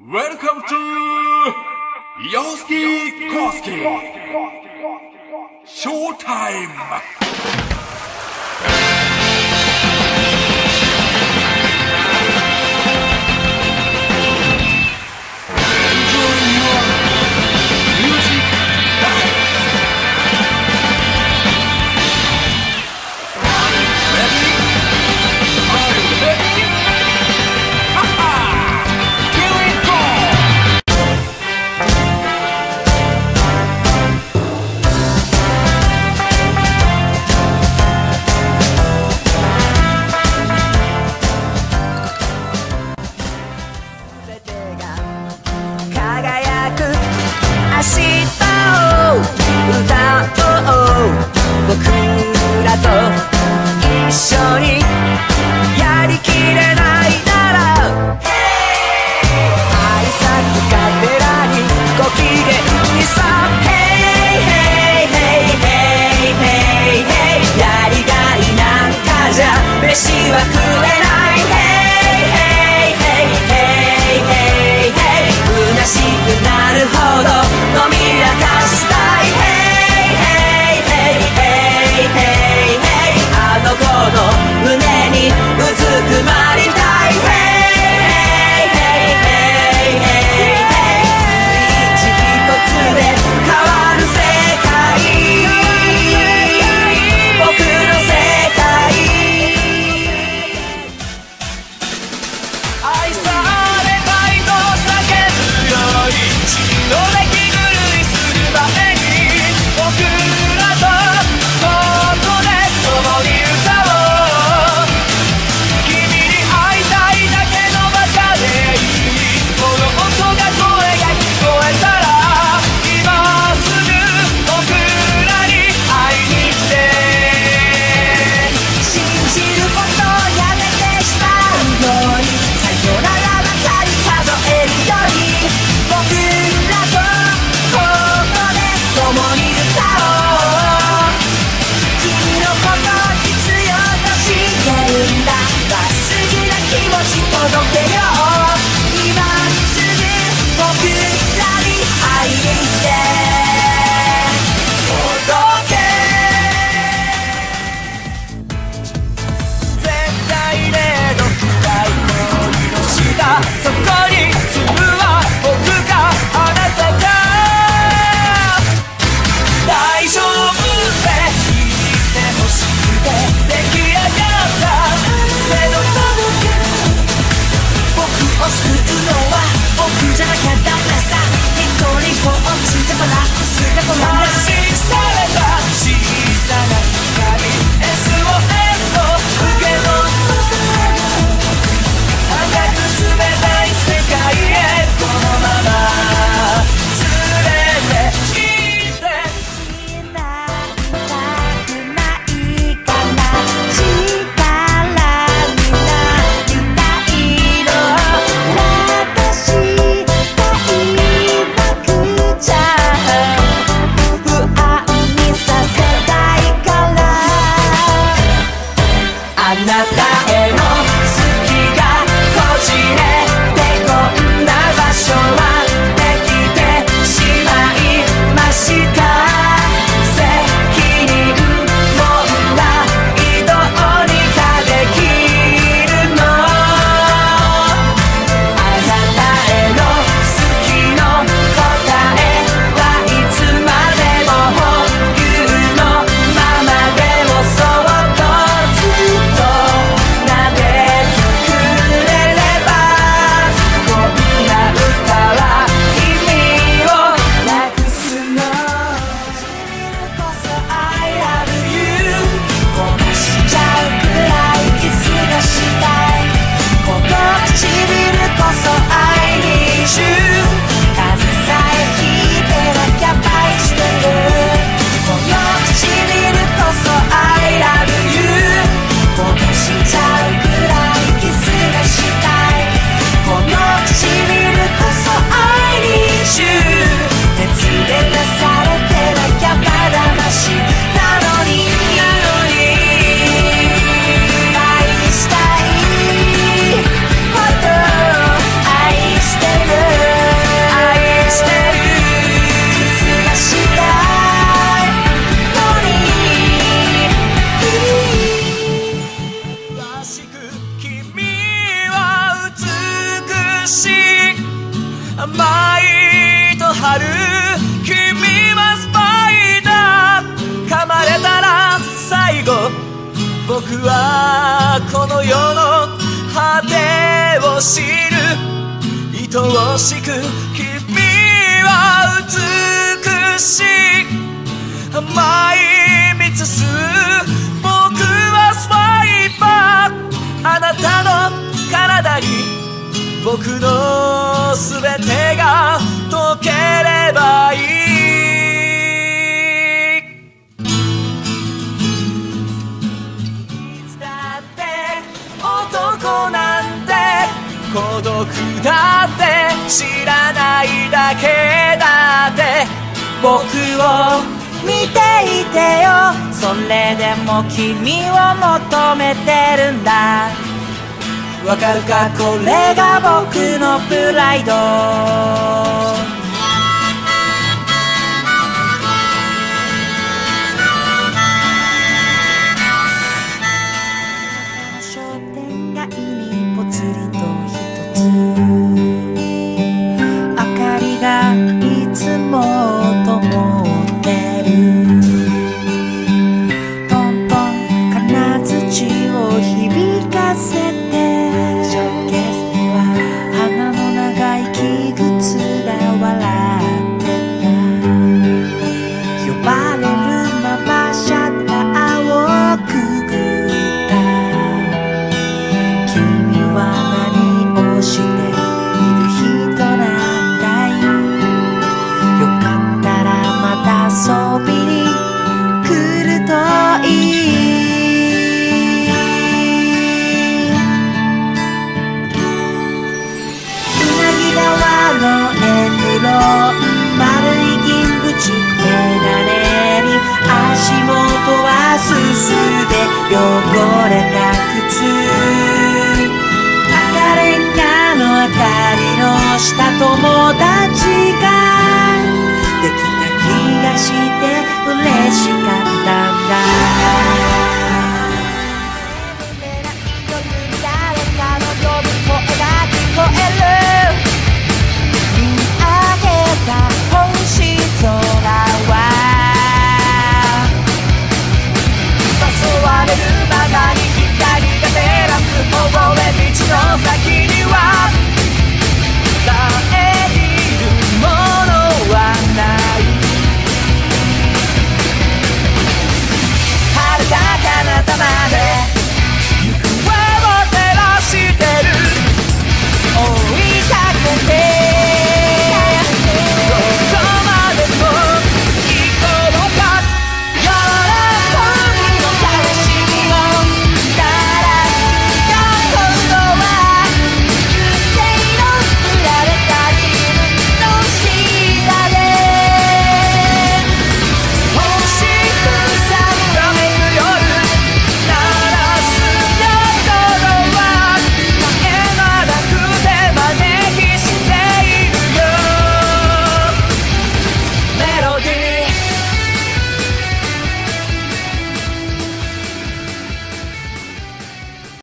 Welcome to Yosuke Kosuke Showtime! 胸しい甘いと春君はスパイだ噛まれたら最後僕はこの世の果てを知る愛おしく君は美しい甘い蜜吸う僕はスパイバーあなたの体に僕の全てが溶ければいい いつだって男なんて孤独だって知らないだけだって僕を見ていてよそれでも君を求めてるんだわかるかこれが僕のプライド商店街にぽつりとひとつ明かりがいつも灯ってるトントン金槌を響かせて「汚れた靴」